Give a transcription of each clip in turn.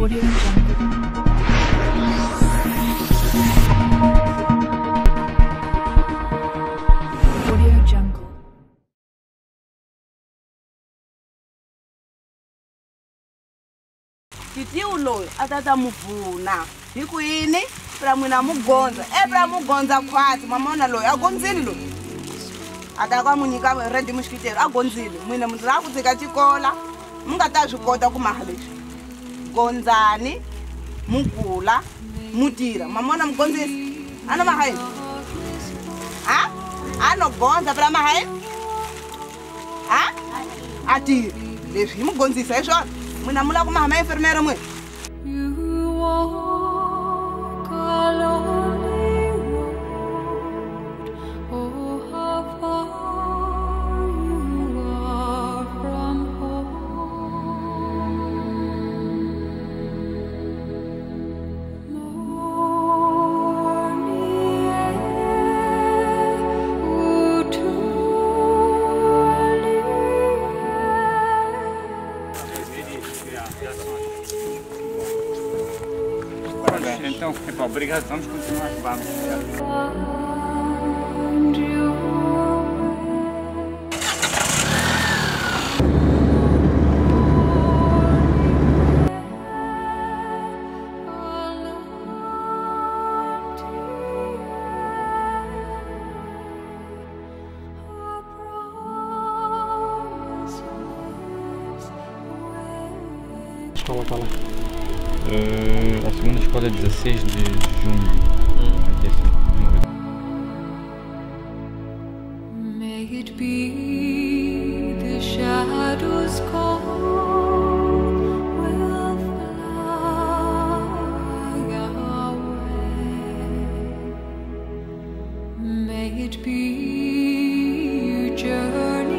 Audio Jungle. Audio Jungle. Titiulo atata muvuna hikuini pra mwina mugonza pra mugonza kwati mamona loyi agondzini loyi atakwa munyika red mushkiteri agondzini mwina munhu ra kudzika chikola mungata zvikota kumahaleshi gonzani mukula mutira mamona mugondzisi ana mahaye ha ano gonza pra mahaye ha ati leswi mugondzisa hi swona mwina mula kumahama enfermera mwe Então, obrigado, vamos continuar. Vamos. Estou a falar. A segunda escola é 16 de junho. May it be the shadows cold will fly away. May it be you journey.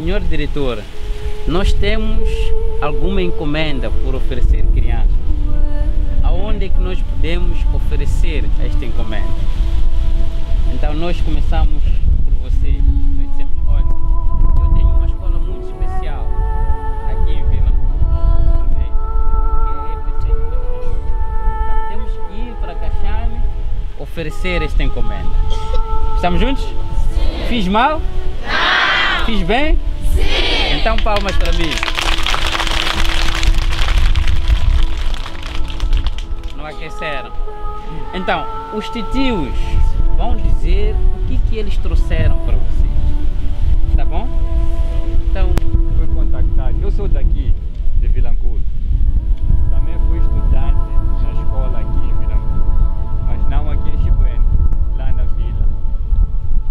Senhor diretor, nós temos alguma encomenda por oferecer crianças. Aonde é que nós podemos oferecer esta encomenda? Então nós começamos por você. Nós dissemos, olha, eu tenho uma escola muito especial aqui em Vilankulo, que é então, temos que ir para Caxame oferecer esta encomenda. Estamos juntos? Sim. Fiz mal? Não. Fiz bem? Sim. Então palmas para mim. Não aqueceram. Então, os titios vão dizer o que eles trouxeram para vocês. Tá bom? Então, fui contactado. Eu sou daqui, de Vilankulo. Também fui estudante na escola aqui em Vilankulo. Mas não aqui em Chibuene, lá na vila.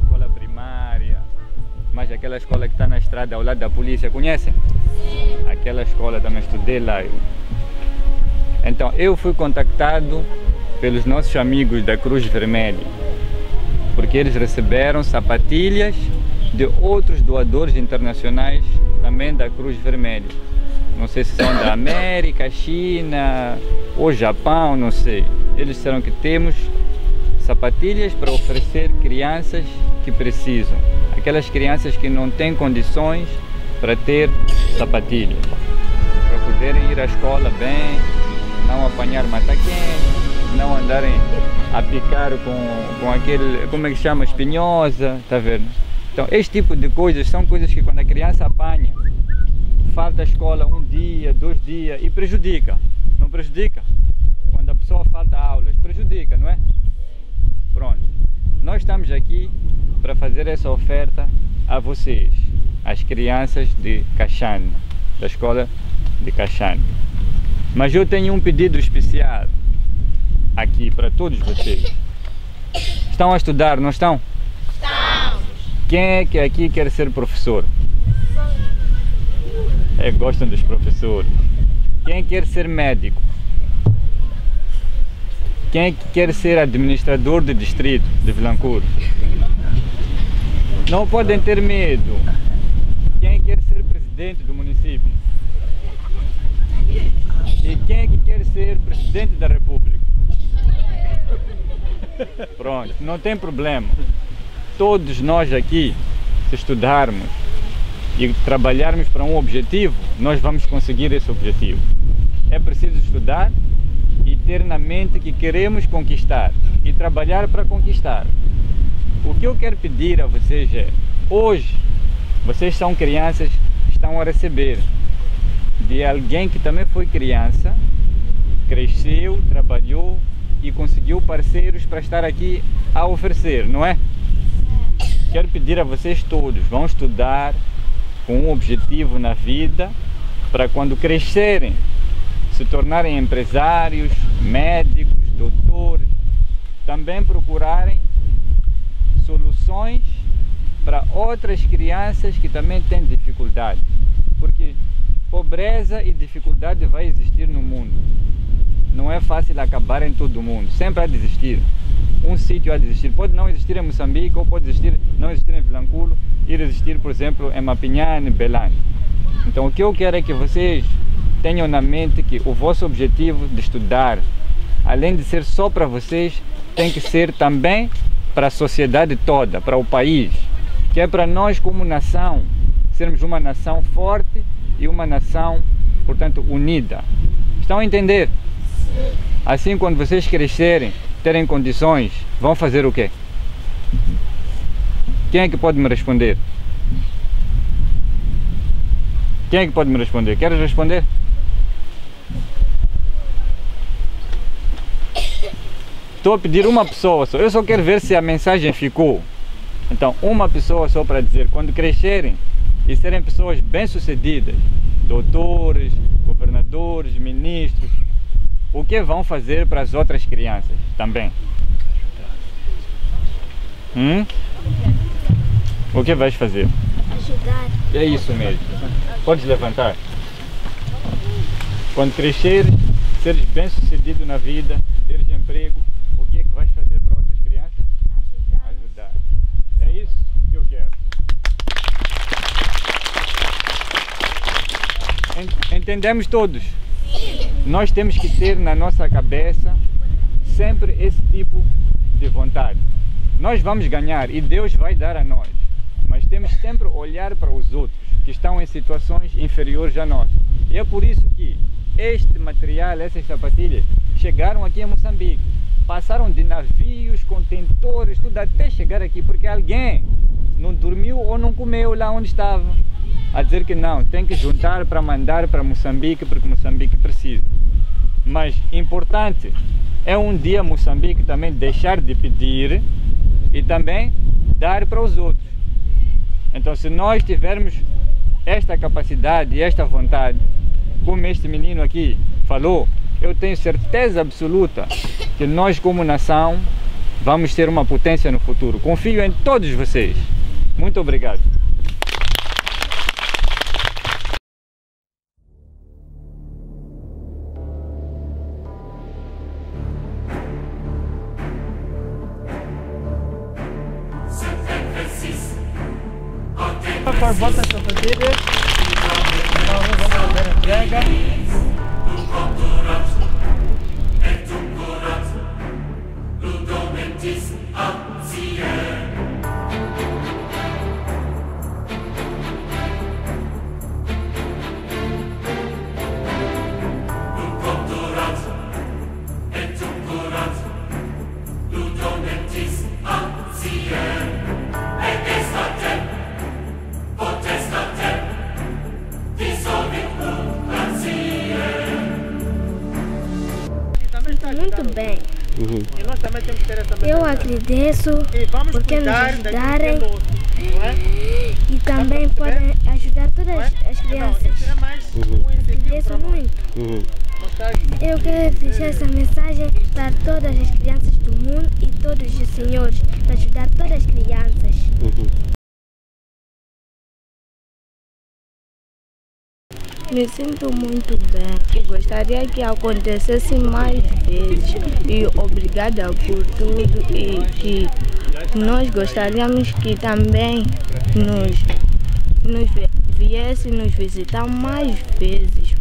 Escola primária. Mas aquela escola que está na estrada ao lado da polícia, conhece? Sim. Aquela escola também estudei lá. Então, eu fui contactado pelos nossos amigos da Cruz Vermelha, porque eles receberam sapatilhas de outros doadores internacionais também da Cruz Vermelha. Não sei se são da América, China ou Japão, não sei. Eles disseram que temos sapatilhas para oferecer crianças que precisam. Aquelas crianças que não têm condições para ter sapatilhas, para poderem ir à escola bem, não apanhar mata-quente, não andarem a picar com aquele, como é que chama, espinhosa, tá vendo? Então, este tipo de coisas são coisas que quando a criança apanha, falta a escola um dia, 2 dias e prejudica, não prejudica? Quando a pessoa falta aulas, prejudica, não é? Pronto, nós estamos aqui para fazer essa oferta a vocês, as crianças de Caxane, da escola de Caxane. Mas eu tenho um pedido especial aqui para todos vocês. Estão a estudar, não estão? Estamos! Quem é que aqui quer ser professor? É, gostam dos professores. Quem quer ser médico? Quem quer ser administrador do distrito de Vilankulo? Não podem ter medo. Quem quer ser presidente do município? E quem quer ser presidente da república? Pronto, não tem problema. Todos nós aqui, se estudarmos e trabalharmos para um objetivo, nós vamos conseguir esse objetivo. É preciso estudar e ter na mente que queremos conquistar e trabalhar para conquistar. O que eu quero pedir a vocês é, hoje, vocês são crianças que estão a receber de alguém que também foi criança, cresceu, trabalhou e conseguiu parceiros para estar aqui a oferecer, não é? Quero pedir a vocês todos, vão estudar com um objetivo na vida, para quando crescerem, se tornarem empresários, médicos, doutores, também procurarem soluções para outras crianças que também têm dificuldade, porque pobreza e dificuldade vai existir no mundo. Não é fácil acabar em todo mundo, sempre há de existir, um sítio há de existir, pode não existir em Moçambique, ou pode existir, não existir em Vilankulo, ir existir, por exemplo, em Mapinhane, Belane. Então o que eu quero é que vocês tenham na mente que o vosso objetivo de estudar, além de ser só para vocês, tem que ser também para a sociedade toda, para o país, que é para nós como nação, sermos uma nação forte e uma nação, portanto, unida. Estão a entender? Assim, quando vocês crescerem, terem condições, vão fazer o quê? Quem é que pode me responder? Quem é que pode me responder? Queres responder? Estou a pedir uma pessoa só, eu só quero ver se a mensagem ficou. Então, uma pessoa só para dizer, quando crescerem e serem pessoas bem-sucedidas, doutores, governadores, ministros, o que vão fazer para as outras crianças também? O que vais fazer? Ajudar. É isso mesmo. Podes levantar. Quando cresceres, seres bem-sucedido na vida, teres emprego, vais fazer para outras crianças? Ajudar. É isso que eu quero. Entendemos todos? Sim. Nós temos que ter na nossa cabeça sempre esse tipo de vontade. Nós vamos ganhar e Deus vai dar a nós, mas temos sempre olhar para os outros que estão em situações inferiores a nós. E é por isso que este material, essas sapatilhas, chegaram aqui em Moçambique. Passaram de navios, contentores, tudo até chegar aqui, porque alguém não dormiu ou não comeu lá onde estava. A dizer que não, tem que juntar para mandar para Moçambique, porque Moçambique precisa. Mas importante é um dia Moçambique também deixar de pedir e também dar para os outros. Então, se nós tivermos esta capacidade e esta vontade, como este menino aqui falou, eu tenho certeza absoluta que nós como nação vamos ser uma potência no futuro. Confio em todos vocês. Muito obrigado. Eu agradeço porque nos ajudarem e também podem ajudar todas as crianças. Agradeço muito. Eu quero deixar essa mensagem para todas as crianças do mundo e todos os senhores, para ajudar todas as crianças. Me sinto muito bem e gostaria que acontecesse mais vezes. E obrigada por tudo, e que nós gostaríamos que também nos viesse nos visitar mais vezes.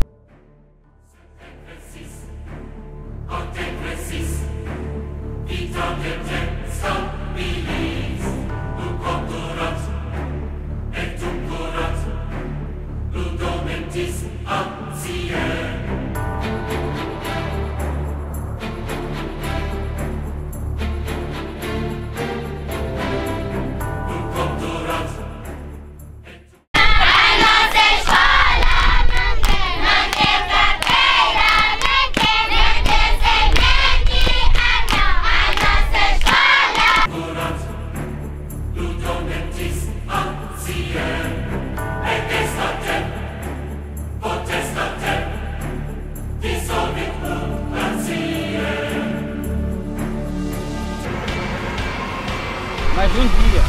Mas um dia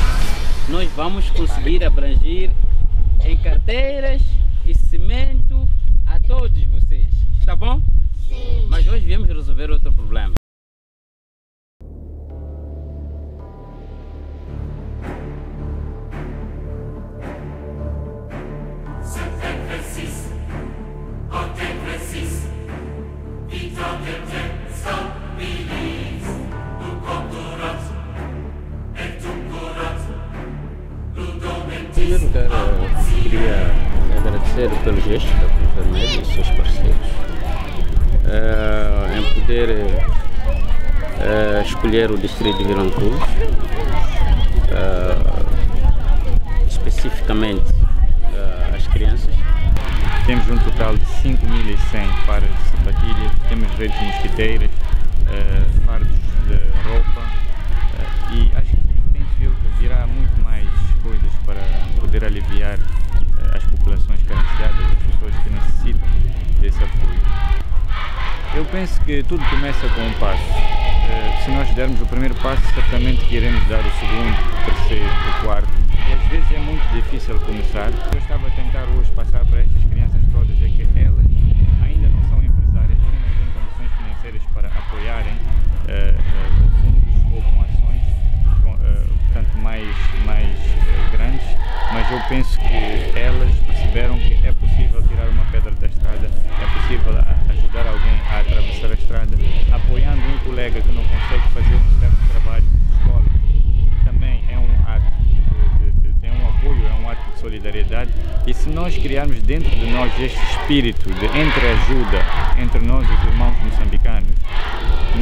nós vamos conseguir abranger em carteiras e cimento a todos vocês, está bom? Sim. Mas hoje viemos resolver outro problema. Em primeiro lugar, queria agradecer pelo gesto da Cruz Vermelha e dos seus parceiros em poder escolher o distrito de Vilankulo, especificamente as crianças. Temos um total de 5.100 pares de sapatilhas, temos redes de mosquiteiras, fardos de roupa, e acho que penso que virá muito mais coisas para poder aliviar as populações carenciadas, as pessoas que necessitam desse apoio. Eu penso que tudo começa com um passo. Se nós dermos o primeiro passo, certamente que iremos dar o segundo, o terceiro, o quarto. E às vezes é muito difícil começar. Eu estava a tentar hoje passar para estas crianças todas é que elas ainda não são empresárias, ainda não têm condições financeiras para apoiarem com fundos ou com ações, portanto mais grandes, mas eu penso que elas perceberam que é possível tirar uma pedra da estrada, é possível ajudar alguém a atravessar a estrada, apoiando um colega que não consegue fazer um certo trabalho de escola. Também é um ato de um apoio, é um ato de solidariedade, e se nós criarmos dentro de nós este espírito de entreajuda entre nós e os irmãos moçambicanos,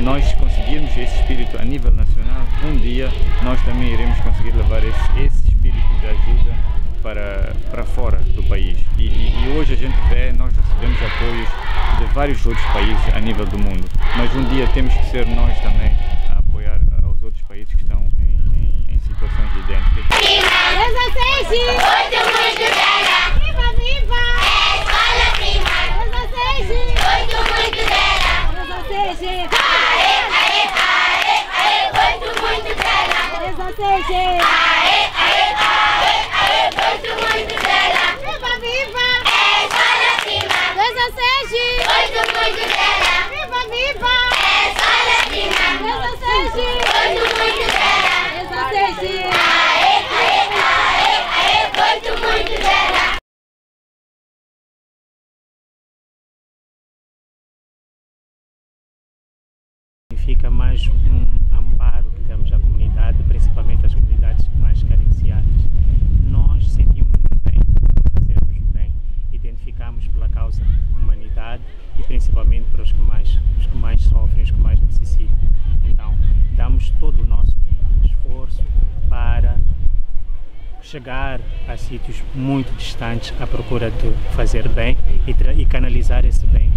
nós conseguirmos esse espírito a nível nacional, um dia nós também iremos conseguir levar esse espírito de ajuda para fora do país. E hoje a gente vê, nós recebemos apoios de vários outros países a nível do mundo, mas um dia temos que ser nós também a apoiar aos outros países que estão em situações idênticas. Viva! Viva! Escola primária! Muito, muito dela! Aê, aê, aê, aê, muito, muito dela. Viva, viva! É escola prima! Muito, muito dela. Viva, viva! É escola prima! Muito, muito dela. Aê, aê, aê, aê, muito, muito dela. Significa mais um amparo que temos à comunidade, principalmente às comunidades mais carenciadas. Nós sentimos-nos bem por fazermos bem, identificamos pela causa humanidade e principalmente para os que mais sofrem, os que mais necessitam. Então, damos todo o nosso esforço para chegar a sítios muito distantes à procura de fazer bem e canalizar esse bem.